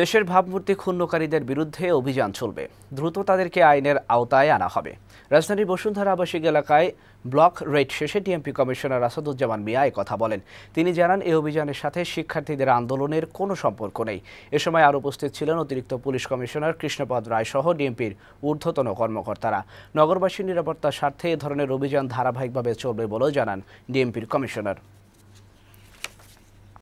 দেশের ভাবমূর্তি ক্ষুণ্ণকারীদের বিরুদ্ধে অভিযান চলবে। দ্রুত তাদেরকে আইনের আওতায় আনা হবে। রাজধানীর বসুন্ধরা আবাসিক এলাকায় ব্লক রেড শেষে ডিএমপি কমিশনার আসাদুজ্জামান মিয়া এই কথা বলেন। তিনি জানান, এই অভিযানের সাথে শিক্ষার্থীদের আন্দোলনের কোনো সম্পর্ক নেই। এ সময় আর উপস্থিত ছিলেন অতিরিক্ত পুলিশ কমিশনার কৃষ্ণপদ রায় সহ ডিএমপির ঊর্ধ্বতন কর্মকর্তারা। নগরবাসীর নিরাপত্তার স্বার্থে এ ধরনের অভিযান ধারাবাহিকভাবে চলবে বলেও জানান ডিএমপির কমিশনার।